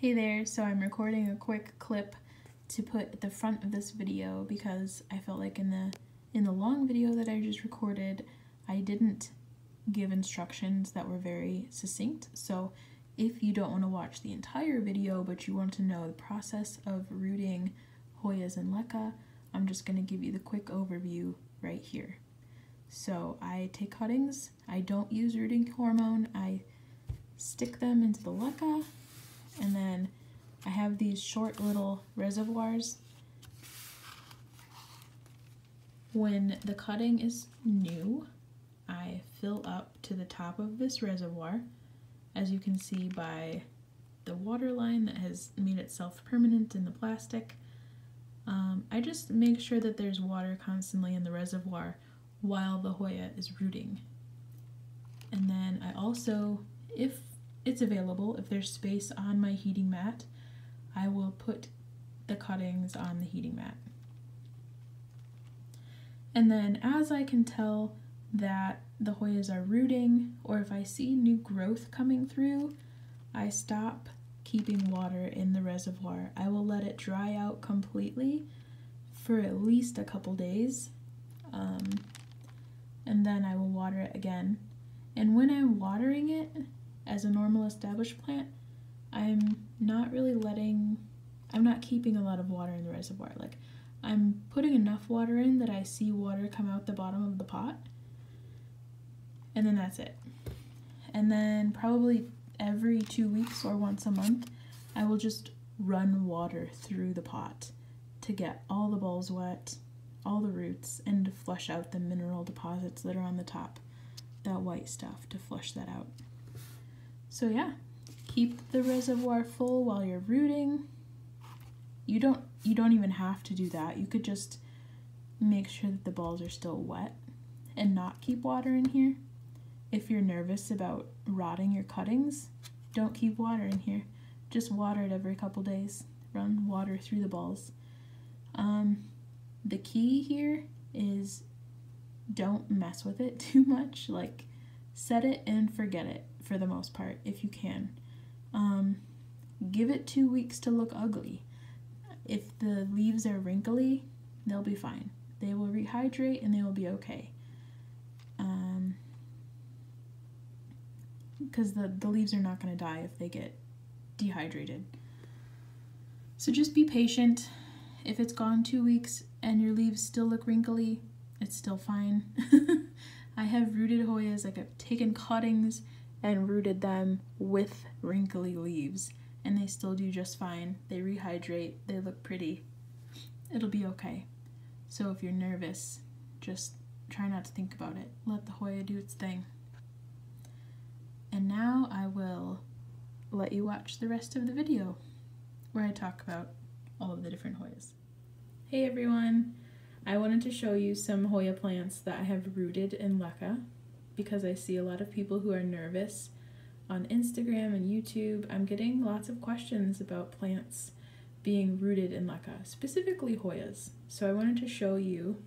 Hey there, so I'm recording a quick clip to put at the front of this video because I felt like in the long video that I just recorded, I didn't give instructions that were very succinct. So if you don't want to watch the entire video, but you want to know the process of rooting Hoyas and LECA, I'm just going to give you the quick overview right here. So I take cuttings, I don't use rooting hormone, I stick them into the LECA, and then I have these short little reservoirs. When the cutting is new, I fill up to the top of this reservoir, as you can see by the water line that has made itself permanent in the plastic. I just make sure that there's water constantly in the reservoir while the Hoya is rooting. And then I also, if it's available, if there's space on my heating mat, I will put the cuttings on the heating mat. And then as I can tell that the Hoyas are rooting, or if I see new growth coming through, I stop keeping water in the reservoir. I will let it dry out completely for at least a couple days, and then I will water it again. And when I'm watering it, as a normal established plant, I'm not keeping a lot of water in the reservoir. Like, I'm putting enough water in that I see water come out the bottom of the pot, and then that's it. And then probably every 2 weeks or once a month, I will just run water through the pot to get all the bulbs wet, all the roots, and to flush out the mineral deposits that are on the top, that white stuff, to flush that out. So yeah, keep the reservoir full while you're rooting. You don't even have to do that. You could just make sure that the balls are still wet and not keep water in here. If you're nervous about rotting your cuttings, don't keep water in here. Just water it every couple days. Run water through the balls. The key here is don't mess with it too much. Like, set it and forget it for the most part, if you can. Give it 2 weeks to look ugly. If the leaves are wrinkly, they'll be fine. They will rehydrate and they will be okay. Because the leaves are not going to die if they get dehydrated. So just be patient. If it's gone 2 weeks and your leaves still look wrinkly, it's still fine. I have rooted Hoyas, like, I've taken cuttings and rooted them with wrinkly leaves, and they still do just fine. They rehydrate, they look pretty. It'll be okay. So if you're nervous, just try not to think about it. Let the Hoya do its thing. And now I will let you watch the rest of the video where I talk about all of the different Hoyas. Hey everyone! I wanted to show you some Hoya plants that I have rooted in LECA, because I see a lot of people who are nervous on Instagram and YouTube. I'm getting lots of questions about plants being rooted in LECA, specifically Hoyas. So I wanted to show you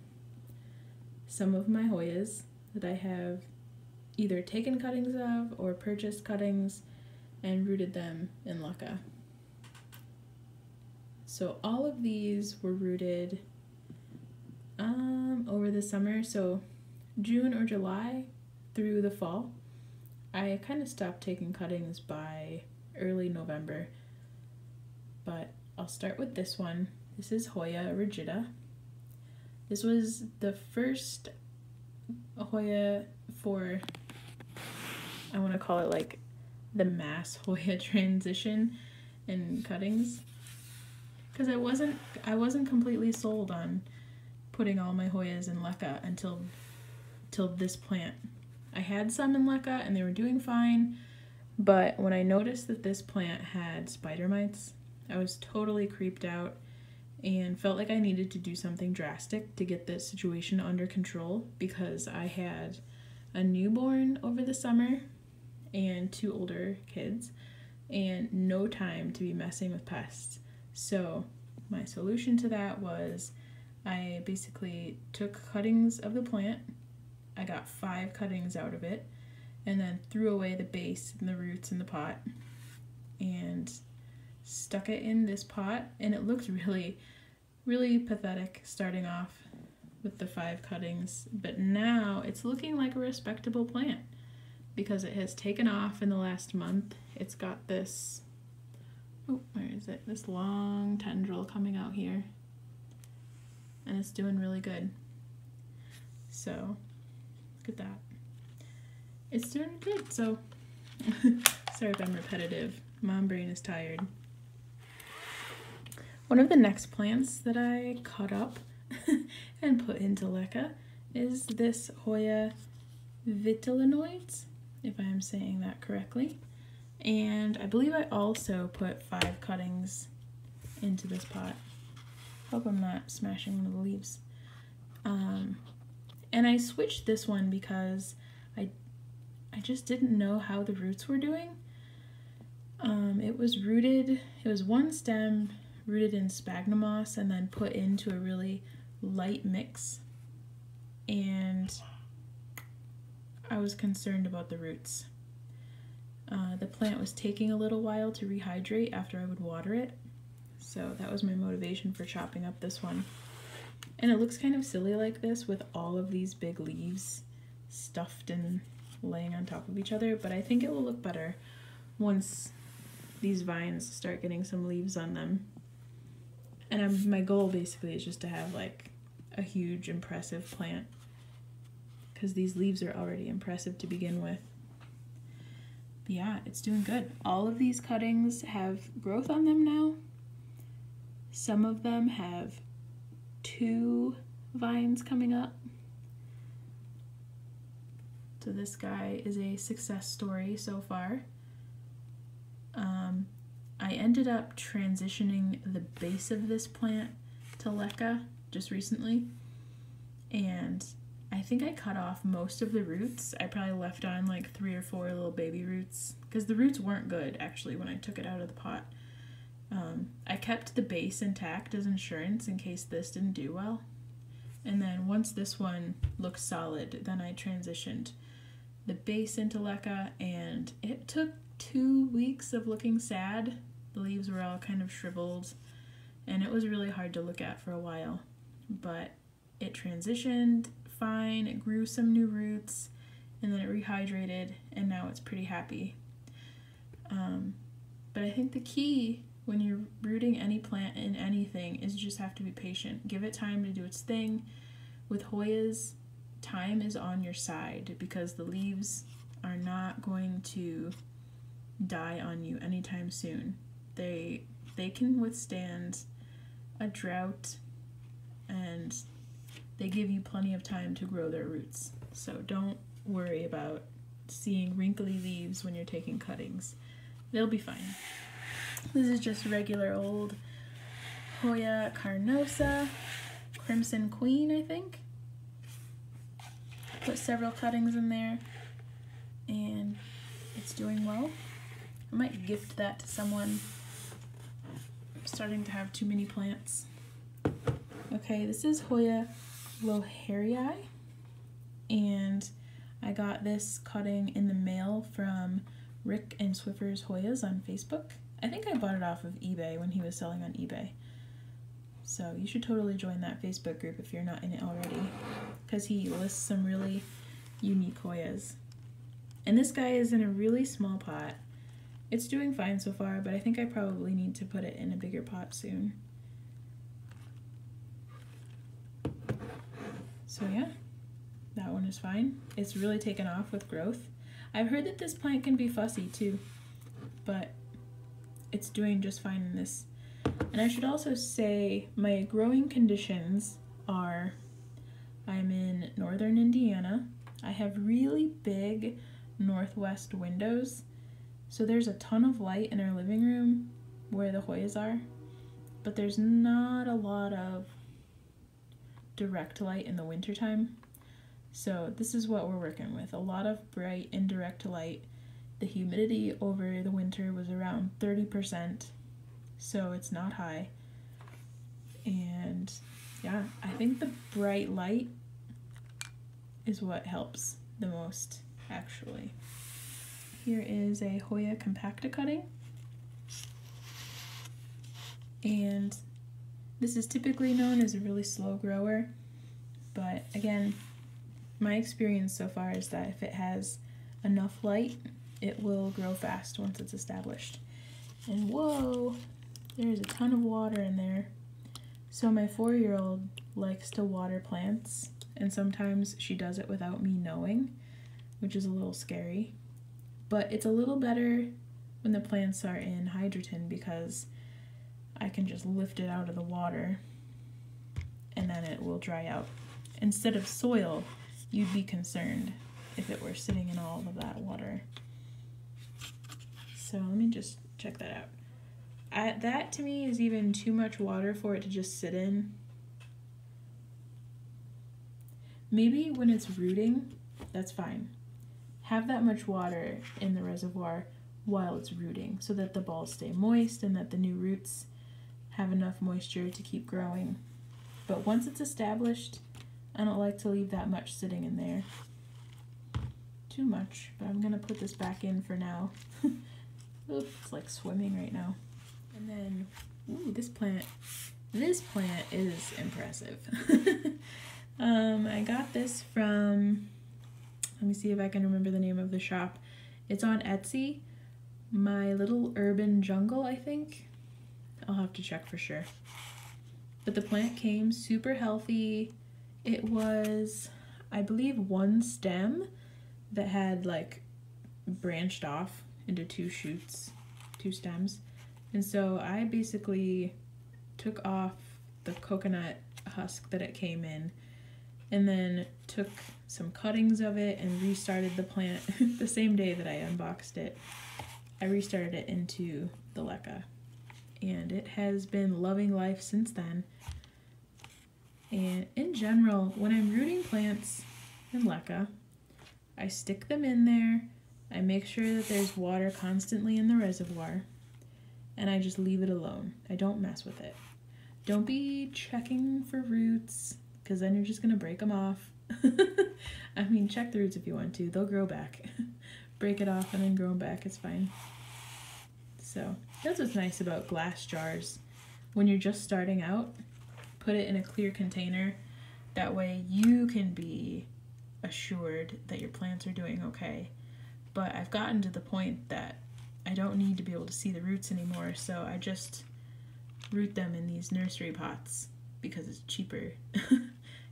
some of my Hoyas that I have either taken cuttings of or purchased cuttings and rooted them in LECA. So all of these were rooted over the summer, so June or July through the fall. I kind of stopped taking cuttings by early November, but I'll start with this one. This is Hoya rigida. This was the first Hoya for, I want to call it like the mass Hoya transition in cuttings, because I wasn't completely sold on putting all my Hoyas in LECA until this plant. I had some in LECA and they were doing fine, but when I noticed that this plant had spider mites, I was totally creeped out and felt like I needed to do something drastic to get this situation under control, because I had a newborn over the summer and two older kids and no time to be messing with pests. So my solution to that was I basically took cuttings of the plant. I got 5 cuttings out of it, and then threw away the base and the roots in the pot, and stuck it in this pot, and it looked really, really pathetic starting off with the 5 cuttings, but now it's looking like a respectable plant because it has taken off in the last month. It's got this, oh, where is it? This long tendril coming out here, and it's doing really good. So, look at that. It's doing good, so sorry if I'm repetitive. Mom brain is tired. One of the next plants that I cut up and put into LECA is this hoya vitellinoides, if I'm saying that correctly. And I believe I also put 5 cuttings into this pot. Hope I'm not smashing one of the leaves. And I switched this one because I just didn't know how the roots were doing. It was one stem rooted in sphagnum moss and then put into a really light mix, and I was concerned about the roots. The plant was taking a little while to rehydrate after I would water it, so that was my motivation for chopping up this one. And it looks kind of silly like this with all of these big leaves stuffed and laying on top of each other, but I think it will look better once these vines start getting some leaves on them. And my goal basically is just to have like a huge impressive plant, because these leaves are already impressive to begin with. But yeah, it's doing good. All of these cuttings have growth on them now. Some of them have 2 vines coming up. So this guy is a success story so far. I ended up transitioning the base of this plant to LECA just recently, and I think I cut off most of the roots. I probably left on like 3 or 4 little baby roots, because the roots weren't good actually when I took it out of the pot. I kept the base intact as insurance in case this didn't do well, and then once this one looked solid, then I transitioned the base into LECA, and it took 2 weeks of looking sad. The leaves were all kind of shriveled, and it was really hard to look at for a while, but it transitioned fine, it grew some new roots, and then it rehydrated, and now it's pretty happy. But I think the key when you're rooting any plant in anything is you just have to be patient. Give it time to do its thing. With Hoyas, time is on your side, because the leaves are not going to die on you anytime soon. They can withstand a drought, and they give you plenty of time to grow their roots. So don't worry about seeing wrinkly leaves when you're taking cuttings. They'll be fine. This is just regular old Hoya carnosa, Crimson Queen, I think. Put several cuttings in there, and it's doing well. I might gift that to someone. I'm starting to have too many plants. Okay, this is Hoya carrii, and I got this cutting in the mail from Rick and Swiffer's Hoyas on Facebook. I think I bought it off of eBay when he was selling on eBay. So you should totally join that Facebook group if you're not in it already, because he lists some really unique Hoyas. And this guy is in a really small pot. It's doing fine so far, but I think I probably need to put it in a bigger pot soon. So yeah, that one is fine. It's really taken off with growth. I've heard that this plant can be fussy too, but it's doing just fine in this. And I should also say my growing conditions are, I'm in northern Indiana. I have really big northwest windows, so there's a ton of light in our living room where the Hoyas are, but there's not a lot of direct light in the wintertime. So this is what we're working with, a lot of bright indirect light. The humidity over the winter was around 30%, so it's not high. And yeah, I think the bright light is what helps the most actually. Here is a Hoya compacta cutting. and this is typically known as a really slow grower, but again, my experience so far is that if it has enough light, it will grow fast once it's established. And whoa, there's a ton of water in there. So my 4-year-old likes to water plants, and sometimes she does it without me knowing, which is a little scary. But it's a little better when the plants are in hydroton because I can just lift it out of the water and then it will dry out. Instead of soil, you'd be concerned if it were sitting in all of that water. So let me just check that out. That to me is even too much water for it to just sit in. Maybe when it's rooting, that's fine. Have that much water in the reservoir while it's rooting so that the balls stay moist and that the new roots have enough moisture to keep growing. But once it's established, I don't like to leave that much sitting in there. Too much, but I'm gonna put this back in for now. Oops, it's like swimming right now. And then, ooh, this plant is impressive. I got this from, let me see if I can remember the name of the shop. It's on Etsy, My Little Urban Jungle, I think. I'll have to check for sure. But the plant came super healthy. It was, I believe, one stem that had like branched off into two shoots, two stems. And so I basically took off the coconut husk that it came in and then took some cuttings of it and restarted the plant the same day that I unboxed it. I restarted it into the LECA and it has been loving life since then. And in general, when I'm rooting plants in LECA, I stick them in there, I make sure that there's water constantly in the reservoir, and I just leave it alone. I don't mess with it. Don't be checking for roots, because then you're just gonna break them off. I mean, check the roots if you want to, they'll grow back. Break it off and then grow them back, it's fine. So that's what's nice about glass jars. When you're just starting out, put it in a clear container. That way you can be assured that your plants are doing okay. But I've gotten to the point that I don't need to be able to see the roots anymore, so I just root them in these nursery pots because it's cheaper.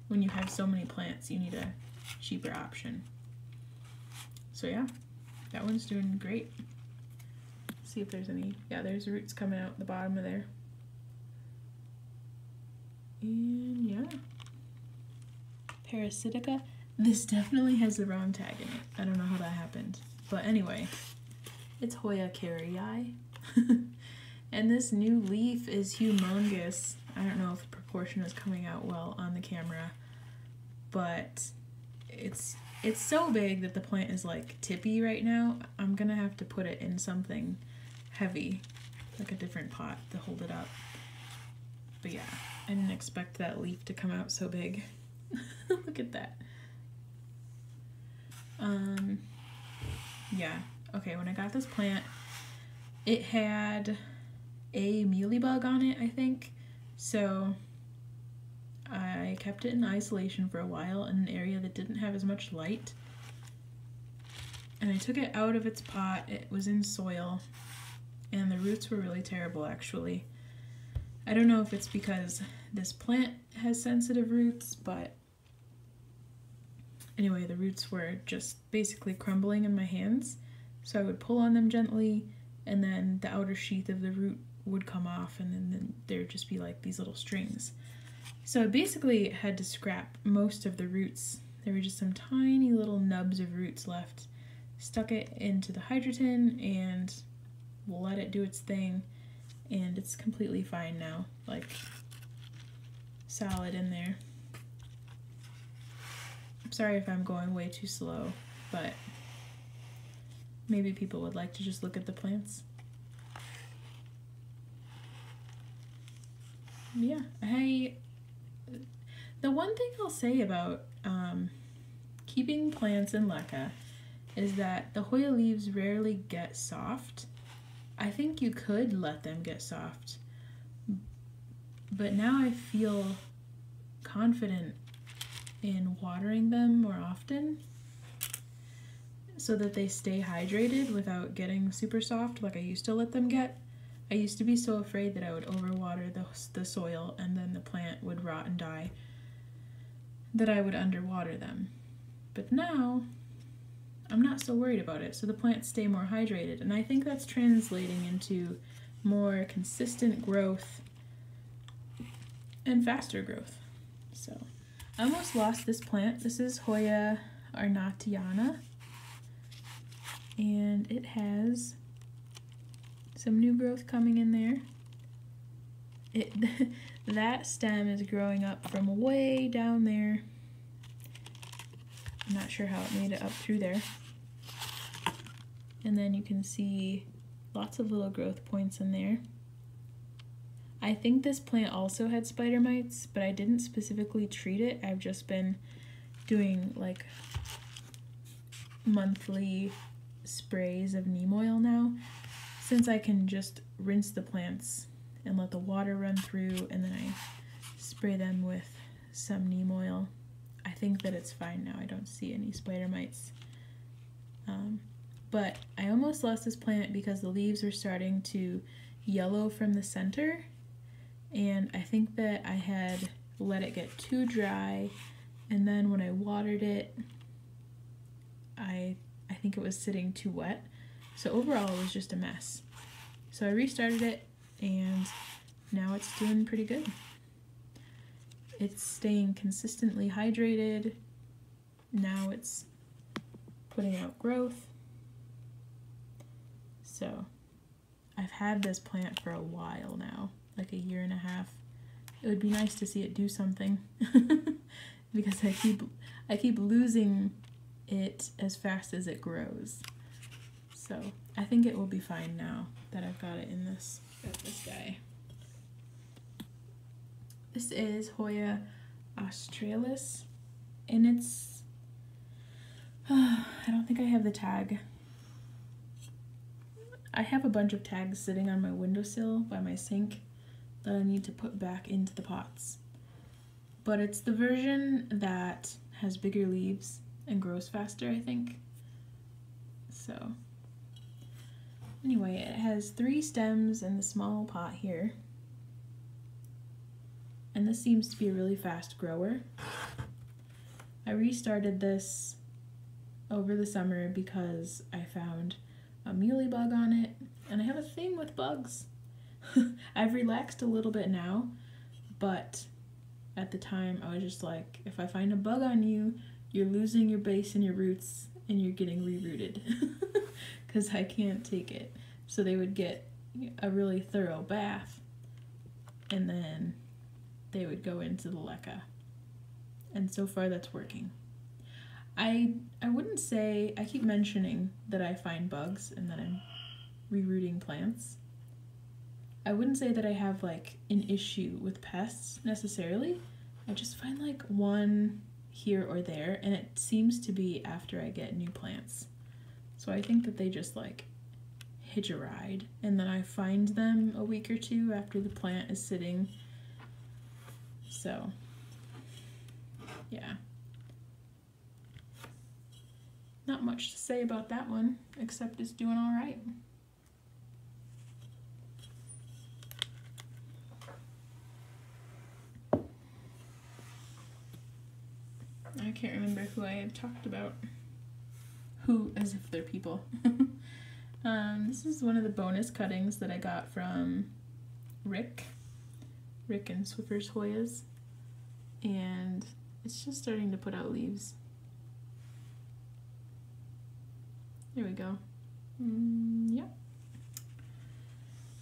When you have so many plants, you need a cheaper option. So yeah, that one's doing great. Let's see if there's any, yeah, there's roots coming out the bottom of there. And yeah, Parasitica. This definitely has the wrong tag in it. I don't know how that happened, but anyway, it's Hoya kerrii. And this new leaf is humongous. I don't know if the proportion is coming out well on the camera, but it's so big that the plant is like tippy right now. I'm gonna have to put it in something heavy, like a different pot to hold it up. But yeah, I didn't expect that leaf to come out so big. Look at that. Yeah, okay, when I got this plant, it had a mealybug on it, I think. So I kept it in isolation for a while in an area that didn't have as much light. And I took it out of its pot. It was in soil and the roots were really terrible, actually. I don't know if it's because this plant has sensitive roots, but anyway, the roots were just basically crumbling in my hands. So I would pull on them gently and then the outer sheath of the root would come off and then there'd just be like these little strings. So I basically had to scrap most of the roots. There were just some tiny little nubs of roots left. Stuck it into the hydroton and let it do its thing. And it's completely fine now, like solid in there. I'm sorry if I'm going way too slow, but maybe people would like to just look at the plants. Yeah, the one thing I'll say about keeping plants in LECA is that the Hoya leaves rarely get soft. I think you could let them get soft, But now I feel confident in watering them more often so that they stay hydrated without getting super soft like I used to let them get. I used to be so afraid that I would overwater the soil and then the plant would rot and die, that I would underwater them. But now, I'm not so worried about it, so the plants stay more hydrated, and I think that's translating into more consistent growth and faster growth. So, I almost lost this plant. This is Hoya arnottiana, and it has some new growth coming in there. That stem is growing up from way down there. I'm not sure how it made it up through there. And then you can see lots of little growth points in there. I think this plant also had spider mites, but I didn't specifically treat it. I've just been doing like monthly sprays of neem oil now, since I can just rinse the plants and let the water run through, and then I spray them with some neem oil. I think that it's fine now. I don't see any spider mites. But I almost lost this plant because the leaves were starting to yellow from the center, and I think that I had let it get too dry, and then when I watered it, I think it was sitting too wet. So overall, it was just a mess. So I restarted it, and now it's doing pretty good. It's staying consistently hydrated. Now it's putting out growth. So I've had this plant for a while now, like a year and a half. It would be nice to see it do something because I keep losing it as fast as it grows. So I think it will be fine now that I've got it in this. This guy. This is Hoya australis, and it's, I don't think I have the tag. I have a bunch of tags sitting on my windowsill by my sink that I need to put back into the pots. But it's the version that has bigger leaves and grows faster, I think. So anyway, it has 3 stems in the small pot here, and this seems to be a really fast grower. I restarted this over the summer because I found a mealy bug on it, and I have a thing with bugs. I've relaxed a little bit now, but at the time I was just like, if I find a bug on you, you're losing your base and your roots, and you're getting rerooted. Because I can't take it. So they would get a really thorough bath, and then they would go into the LECA. And so far that's working. I wouldn't say, I keep mentioning that I find bugs and that I'm rerooting plants. I wouldn't say that I have like an issue with pests necessarily. I just find like one here or there, and it seems to be after I get new plants. So I think that they just like hitch a ride, and then I find them a week or two after the plant is sitting. So yeah, not much to say about that one, except it's doing all right. I can't remember who I had talked about. Who, as if they're people. This is one of the bonus cuttings that I got from Rick and Swiffer's Hoyas, and it's just starting to put out leaves. There we go. Yep.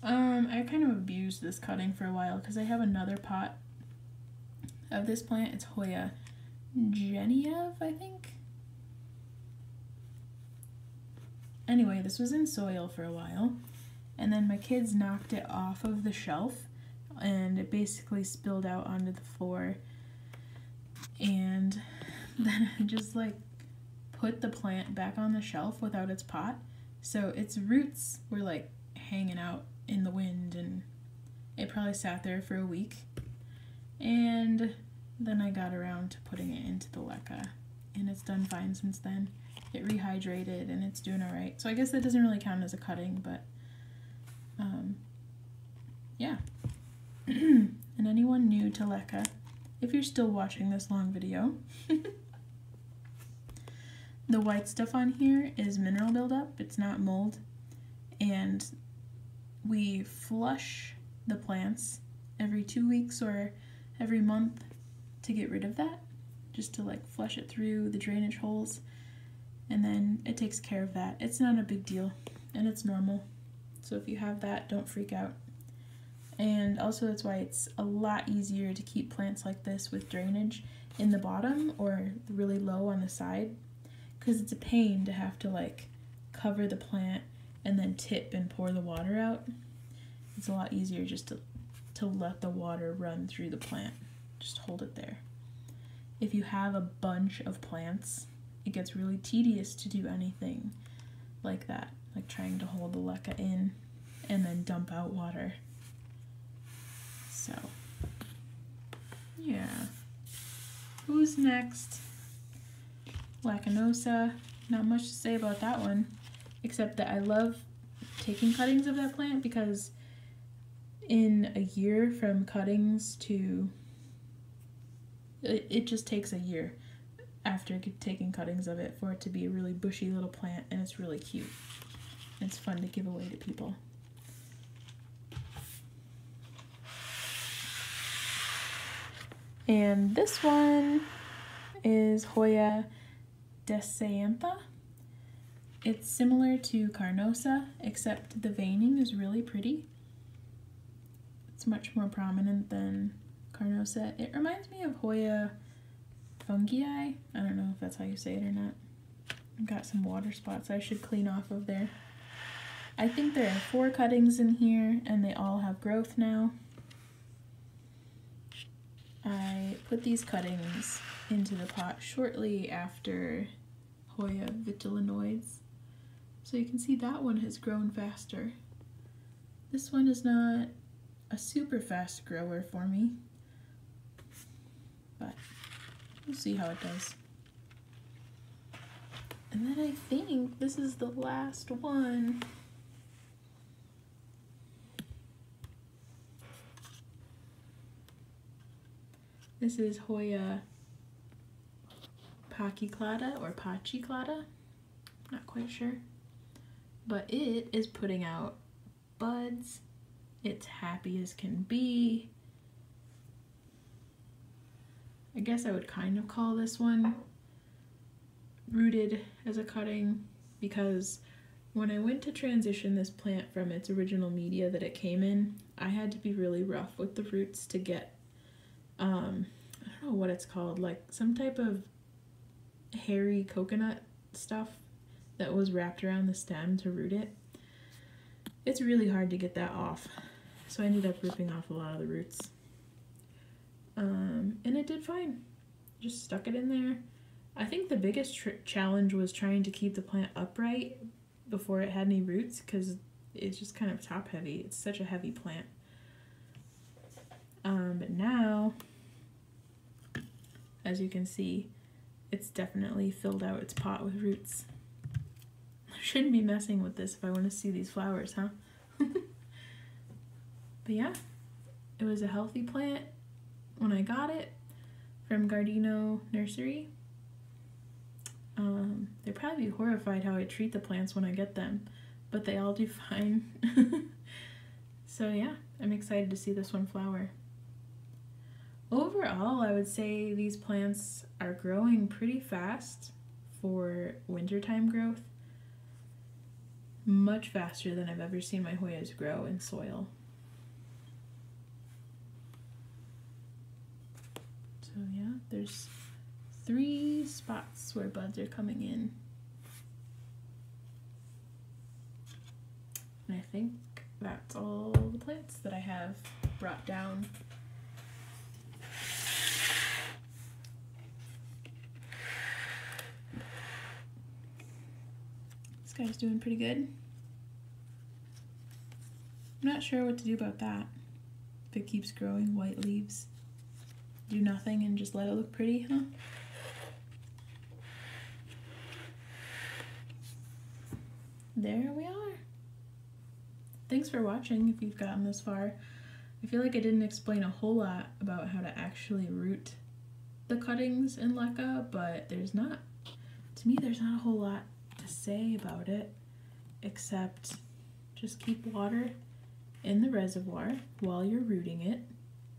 I kind of abused this cutting for a while because I have another pot of this plant. It's Hoya Genevieve, I think. Anyway, this was in soil for a while, and then my kids knocked it off of the shelf, and it basically spilled out onto the floor, and then I just like put the plant back on the shelf without its pot, so its roots were like hanging out in the wind, and it probably sat there for a week, and then I got around to putting it into the LECA, and it's done fine since then. It rehydrated and it's doing all right. So I guess that doesn't really count as a cutting, but yeah. And anyone new to LECA, if you're still watching this long video, the white stuff on here is mineral buildup. It's not mold, and we flush the plants every 2 weeks or every month to get rid of that, just to like flush it through the drainage holes, and then it takes care of that. It's not a big deal, and it's normal. So if you have that, don't freak out. And also that's why it's a lot easier to keep plants like this with drainage in the bottom or really low on the side, because it's a pain to have to like cover the plant and then tip and pour the water out. It's a lot easier just to let the water run through the plant. Just hold it there. If you have a bunch of plants, it gets really tedious to do anything like that, like trying to hold the LECA in and then dump out water. So, yeah. Who's next? Lacunosa. Not much to say about that one, except that I love taking cuttings of that plant, because in a year from cuttings to, it just takes a year after taking cuttings of it for it to be a really bushy little plant, and it's really cute. It's fun to give away to people. And this one is Hoya desceantha. It's similar to Carnosa, except the veining is really pretty. It's much more prominent than Carnosa. It reminds me of Hoya fungii. I don't know if that's how you say it or not. I've got some water spots I should clean off of there. I think there are 4 cuttings in here, and they all have growth now. I put these cuttings into the pot shortly after Hoya vitellinoides, so you can see that one has grown faster. This one is not a super fast grower for me, but we'll see how it does. And then I think this is the last one. This is Hoya pachyclada or pachyclada, not quite sure, but it is putting out buds. It's happy as can be. I guess I would kind of call this one rooted as a cutting, because when I went to transition this plant from its original media that it came in, I had to be really rough with the roots to get, I don't know what it's called, like some type of hairy coconut stuff that was wrapped around the stem to root it. It's really hard to get that off, so I ended up ripping off a lot of the roots. And it did fine. Just stuck it in there. I think the biggest challenge was trying to keep the plant upright before it had any roots, because it's just kind of top heavy. It's such a heavy plant. But now, as you can see, it's definitely filled out its pot with roots. I shouldn't be messing with this if I want to see these flowers, huh? But yeah, it was a healthy plant when I got it from Gardino Nursery. They'd probably be horrified how I treat the plants when I get them, but they all do fine. So yeah, I'm excited to see this one flower. Overall, I would say these plants are growing pretty fast for wintertime growth. Much faster than I've ever seen my Hoyas grow in soil. So yeah, there's 3 spots where buds are coming in. And I think that's all the plants that I have brought down. This guy's doing pretty good. I'm not sure what to do about that, if it keeps growing white leaves. do nothing and just let it look pretty, huh? There we are. Thanks for watching if you've gotten this far. I feel like I didn't explain a whole lot about how to actually root the cuttings in LECA, but to me there's not a whole lot to say about it, except just keep water in the reservoir while you're rooting it,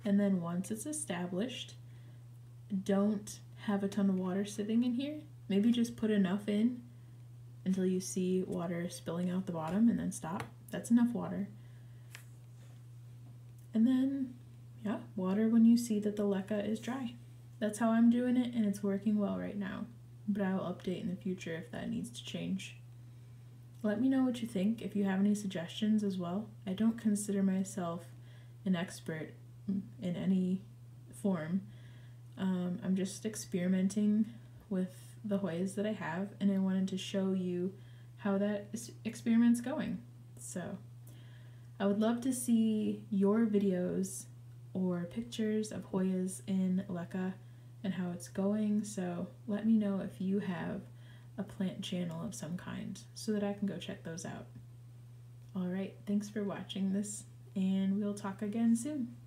and then once it's established, don't have a ton of water sitting in here. Maybe just put enough in until you see water spilling out the bottom and then stop. That's enough water. And then, yeah, water when you see that the LECA is dry. That's how I'm doing it, and it's working well right now, but I'll update in the future if that needs to change. Let me know what you think, if you have any suggestions as well. I don't consider myself an expert in any form. I'm just experimenting with the hoyas that I have, and I wanted to show you how that experiment's going. So I would love to see your videos or pictures of hoyas in LECA and how it's going, so let me know if you have a plant channel of some kind so that I can go check those out. All right, thanks for watching this, and we'll talk again soon.